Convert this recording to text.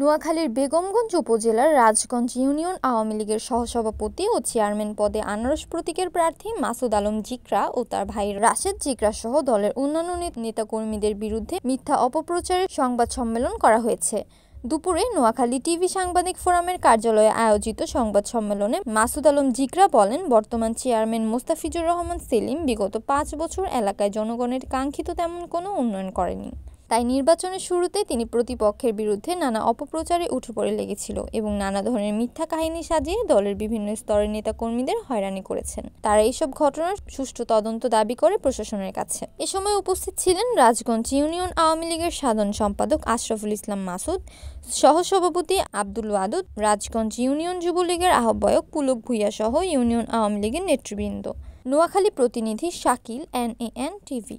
নোয়াখালীর বেগমগঞ্জ উপজেলার রাজগঞ্জ ইউনিয়ন আওয়ামী লীগের সহসভাপতি ও চেয়ারম্যান পদে আনারস প্রতীকের প্রার্থী মাসুদ আলম জিকরা ও তার ভাই রাশেদ জিকরা সহ দলের অন্যান্য নেতাকর্মীদের বিরুদ্ধে মিথ্যা অপপ্রচারের সংবাদ সম্মেলন করা হয়েছে। দুপুরে নোয়াখালী টিভি সাংবাদিক ফোরামের কার্যালয়ে আয়োজিত সংবাদ সম্মেলনে মাসুদ আলম জিকরা বলেন, বর্তমান চেয়ারম্যান মোস্তাফিজুর রহমান সেলিম বিগত 5 বছর এলাকায় জনগণের কাঙ্ক্ষিত তেমন কোনো উন্নয়ন করেনি। তাই নির্বাচনের শুরুতে তিনি প্রতিপক্ষের বিরুদ্ধে নানা অপপ্রচারে উঠে পড়ে লেগেছিল এবং নানা ধরনের মিথ্যা কাহিনী সাজিয়ে দলের বিভিন্ন স্তরের নেতাকর্মীদের হয়রানি করেছেন। তারা এইসব ঘটনার সুষ্ঠু তদন্ত দাবি করে প্রশাসনের কাছে। এ সময় উপস্থিত ছিলেন রাজগঞ্জ ইউনিয়ন আওয়ামী লীগের সাধারণ সম্পাদক আশরাফুল ইসলাম মাসুদ, সহসভাপতি আব্দুল ওয়াদুদ, রাজগঞ্জ ইউনিয়ন যুবলীগের আহ্বায়ক পুলক ভূঁইয়া সহ ইউনিয়ন আওয়ামী লীগের নেতৃবৃন্দ। নোয়াখালী প্রতিনিধি শাকিল, NAN টিভি।